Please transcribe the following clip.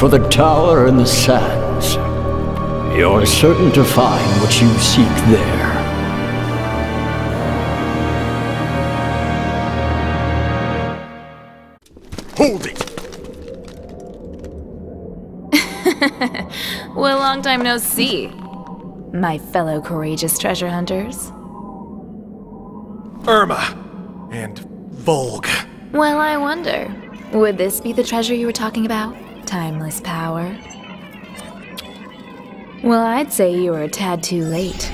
for the tower in the sands. You're certain to find what you seek there. Hold it! Well, long time no see, my fellow courageous treasure hunters. Irma and Volg. Well, I wonder, would this be the treasure you were talking about? Timeless power? Well, I'd say you were a tad too late.